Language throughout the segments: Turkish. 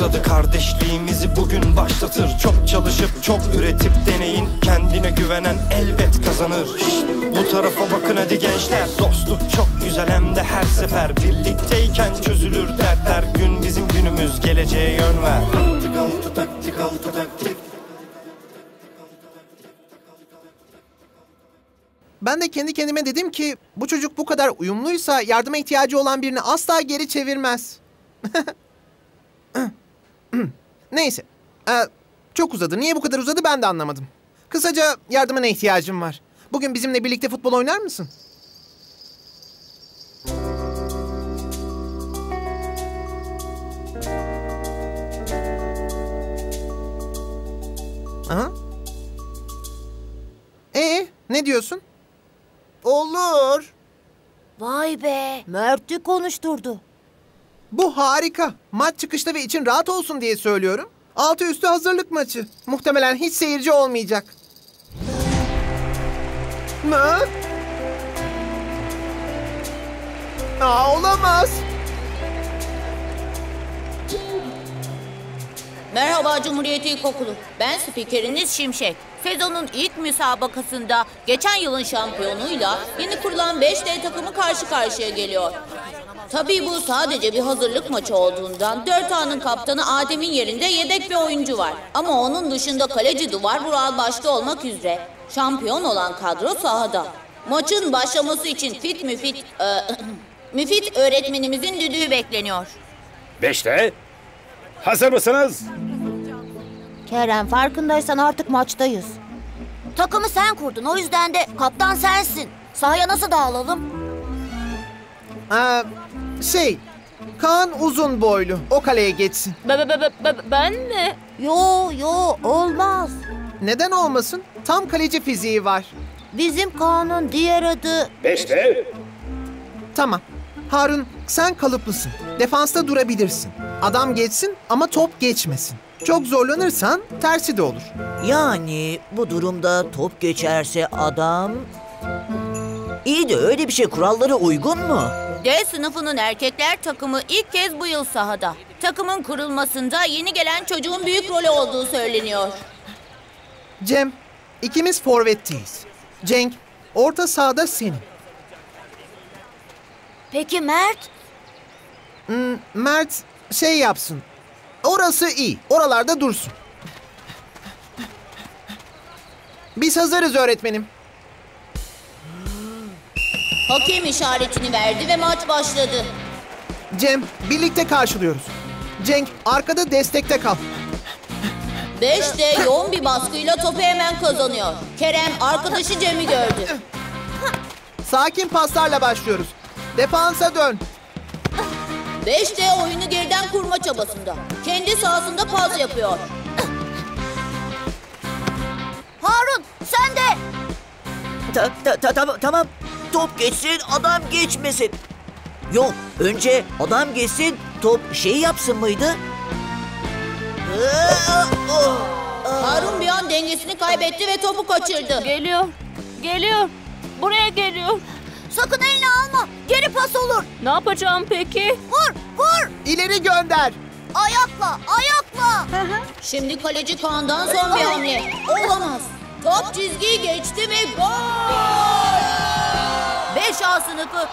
başladı. Kardeşliğimizi bugün başlatır. Çok çalışıp çok üretip deneyin. Kendine güvenen elbet kazanır. Bu tarafa bakın hadi gençler. Dostluk çok güzel hem de her sefer. Birlikteyken çözülür dertler. Gün bizim günümüz, geleceğe yön ver. Taktik altı taktik altı taktik. Ben de kendi kendime dedim ki bu çocuk bu kadar uyumluysa yardıma ihtiyacı olan birini asla geri çevirmez. Neyse. Çok uzadı. Niye bu kadar uzadı ben de anlamadım. Kısaca yardımına ihtiyacım var. Bugün bizimle birlikte futbol oynar mısın? Aha. Ne diyorsun? Olur. Vay be. Mert'i konuşturdu. Bu harika. Maç çıkışta ve için rahat olsun diye söylüyorum. Altı üstü hazırlık maçı. Muhtemelen hiç seyirci olmayacak. Ne? Aa, olamaz. Merhaba Cumhuriyet İlkokulu. Ben spikeriniz Şimşek. Sezonun ilk müsabakasında geçen yılın şampiyonuyla yeni kurulan 5D takımı karşı karşıya geliyor. Tabii bu sadece bir hazırlık maçı olduğundan 4A'nın kaptanı Adem'in yerinde yedek bir oyuncu var. Ama onun dışında kaleci Duvar Burak başta olmak üzere şampiyon olan kadro sahada. Maçın başlaması için müfit öğretmenimizin düdüğü bekleniyor. 5D, hazır mısınız? Kerem, farkındaysan artık maçtayız. Takımı sen kurdun, o yüzden de kaptan sensin. Sahaya nasıl dağılalım? Kaan uzun boylu. O kaleye geçsin. Ben mi? Yo, olmaz. Neden olmasın? Tam kaleci fiziği var. Bizim Kaan'ın diğer adı... 5D. Tamam. Harun, sen kalıplısın. Defansta durabilirsin. Adam geçsin ama top geçmesin. Çok zorlanırsan tersi de olur. Yani bu durumda top geçerse adam... İyi de öyle bir şey kurallara uygun mu? D sınıfının erkekler takımı ilk kez bu yıl sahada. Takımın kurulmasında yeni gelen çocuğun büyük rolü olduğu söyleniyor. Cem, ikimiz forvetteyiz. Cenk, orta sahada senin. Peki Mert? Mert yapsın. Orası iyi. Oralarda dursun. Biz hazırız öğretmenim. Hakem işaretini verdi ve maç başladı. Cem, birlikte karşılıyoruz. Cenk, arkada destekte kal. 5D yoğun bir baskıyla topu hemen kazanıyor. Kerem, arkadaşı Cem'i gördü. Sakin paslarla başlıyoruz. Defansa dön. 5D oyunu geriden kurma çabasında. Kendi sahasında pas yapıyor. Harun, sen de! Tamam. Top geçsin, adam geçmesin. Yok, önce adam geçsin, top yapsın mıydı? Harun bir an dengesini kaybetti ve topu kaçırdı. Geliyor. Buraya geliyor. Sakın elini alma. Geri pas olur. Ne yapacağım peki? Vur. İleri gönder. Ayakla. Şimdi kaleci Kaan'dan son bir hamle. Olamaz. Top çizgiyi geçti ve gol! 5A sınıfı 1-0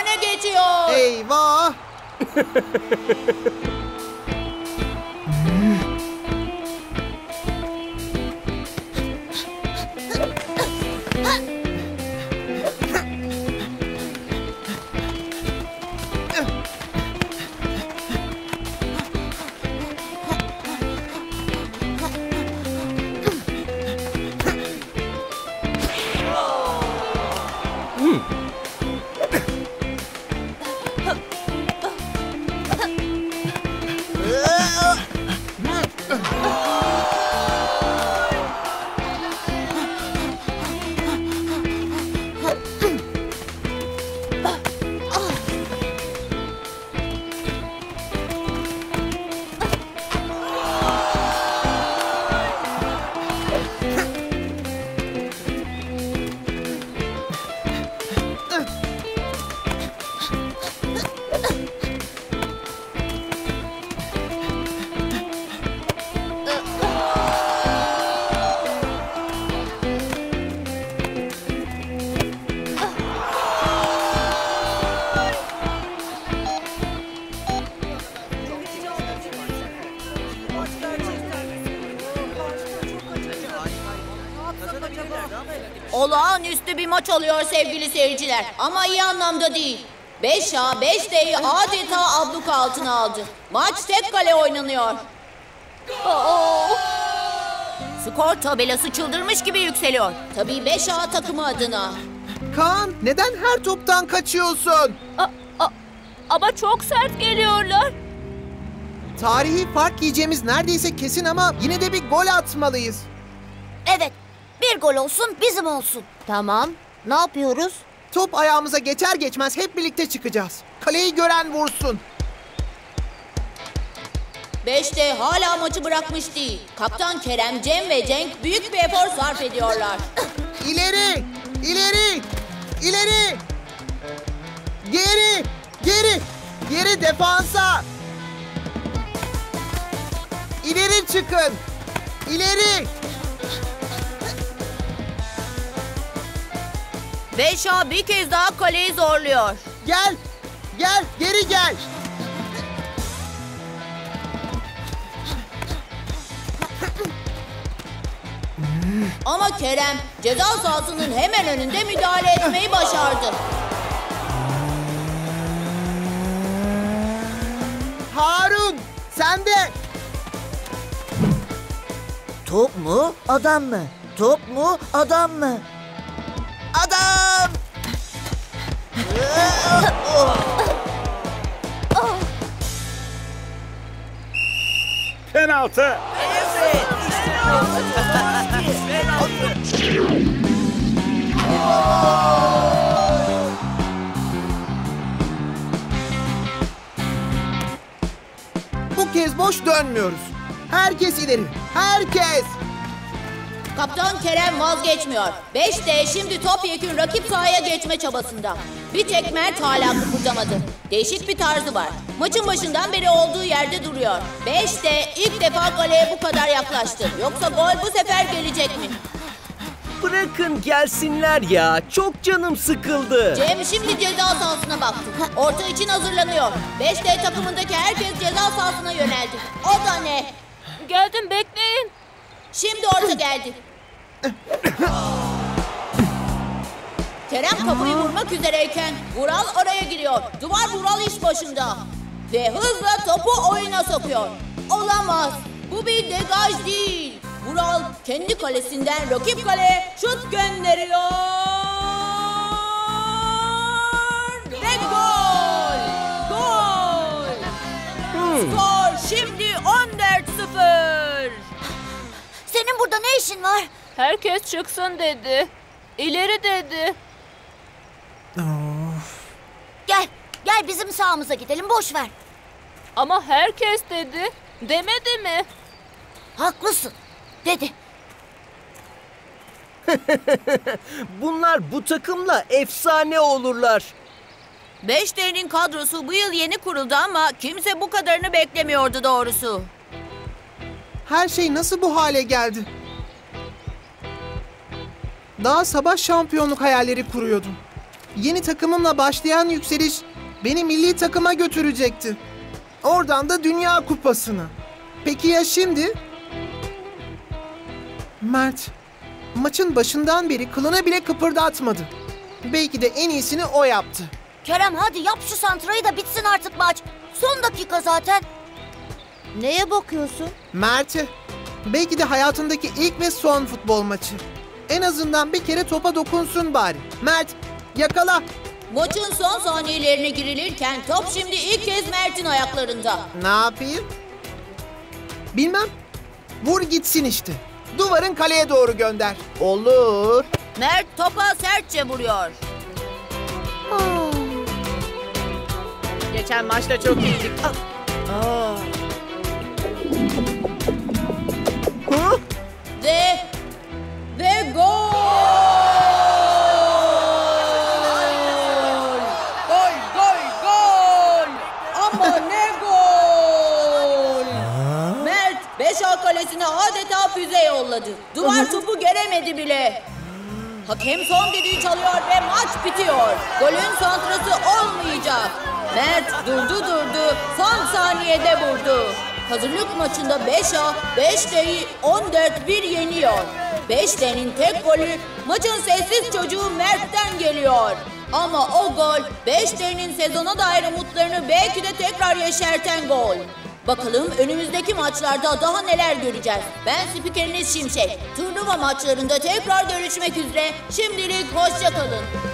öne geçiyor. Eyvah! Olağanüstü bir maç oluyor sevgili seyirciler. Ama iyi anlamda değil. 5A 5D'yi adeta abluka altına aldı. Maç tek kale oynanıyor. Skor tabelası çıldırmış gibi yükseliyor. Tabii 5A takımı adına. Kaan, neden her toptan kaçıyorsun? Ama çok sert geliyorlar. Tarihi fark yiyeceğimiz neredeyse kesin ama yine de bir gol atmalıyız. Evet, bir gol olsun bizim olsun. Tamam, ne yapıyoruz? Top ayağımıza geçer geçmez hep birlikte çıkacağız. Kaleyi gören vursun. 5D hala maçı bırakmış değil. Kaptan Kerem, Cem ve Cenk büyük bir efor sarf ediyorlar. İleri, ileri, ileri. Geri, geri, geri defansa. İleri çıkın. İleri. 5A bir kez daha kaleyi zorluyor. Gel, gel, geri gel. Ama Kerem ceza sahasının hemen önünde müdahale etmeyi başardı. Harun, sen de. Top mu, adam mı? Top mu, adam mı? Adam! Penaltı! Evet! Penaltı! Bu kez boş dönmüyoruz. Herkes ileri! Herkes! Kaptan Kerem vazgeçmiyor. 5D şimdi topyekün rakip sahaya geçme çabasında. Bir tek Mert hala kıpırdamadı. Değişik bir tarzı var. Maçın başından beri olduğu yerde duruyor. 5D ilk defa kaleye bu kadar yaklaştı. Yoksa gol bu sefer gelecek mi? Bırakın gelsinler ya. Çok canım sıkıldı. Cem şimdi ceza sahasına baktı. Orta için hazırlanıyor. 5D takımındaki herkes ceza sahasına yöneldi. O da ne? Geldim, bekleyin. Şimdi orta geldi. Kerem kapıyı vurmak üzereyken Vural oraya giriyor. Duvar Vural iş başında. Ve hızla topu oyuna sokuyor. Olamaz. Bu bir degaj değil. Vural kendi kalesinden rakip kaleye şut gönderiyor. Ve gol. Gol. Skor şimdi 14-0. Senin burada ne işin var? Herkes çıksın dedi. İleri dedi. Of. Gel, gel bizim sahamıza gidelim, boş ver. Ama herkes dedi, demedi mi? Haklısın, dedi. Bunlar bu takımla efsane olurlar. 5D'nin kadrosu bu yıl yeni kuruldu ama kimse bu kadarını beklemiyordu doğrusu. Her şey nasıl bu hale geldi? Daha sabah şampiyonluk hayalleri kuruyordum. Yeni takımımla başlayan yükseliş beni milli takıma götürecekti. Oradan da Dünya Kupası'na. Peki ya şimdi? Mert, maçın başından beri kılını bile kıpırdatmadı. Belki de en iyisini o yaptı. Kerem hadi yap şu santrayı da bitsin artık maç. Son dakika zaten. Neye bakıyorsun? Mert'e. Belki de hayatındaki ilk ve son futbol maçı. En azından bir kere topa dokunsun bari. Mert, yakala. Maçın son saniyelerine girilirken top şimdi ilk kez Mert'in ayaklarında. Ne yapayım? Bilmem. Vur gitsin işte. Duvarın kaleye doğru gönder. Olur. Mert topa sertçe vuruyor. Geçen maçta çok iyiydik. Ve gol! Gol, gol, gol! Ama ne gol! Mert 5A kalesine adeta füze yolladı. Duvar topu göremedi bile. Hakem son düdüğü çalıyor ve maç bitiyor. Golün santrası olmayacak. Mert durdu son saniyede vurdu. hazırlık maçında 5D'yi 14-1 yeniyor. 5D'nin tek golü maçın sessiz çocuğu Mert'ten geliyor. Ama o gol 5D'nin sezona dair umutlarını belki de tekrar yeşerten gol. Bakalım önümüzdeki maçlarda daha neler göreceğiz. Ben spikeriniz Şimşek. Turnuva maçlarında tekrar görüşmek üzere. Şimdilik hoşça kalın.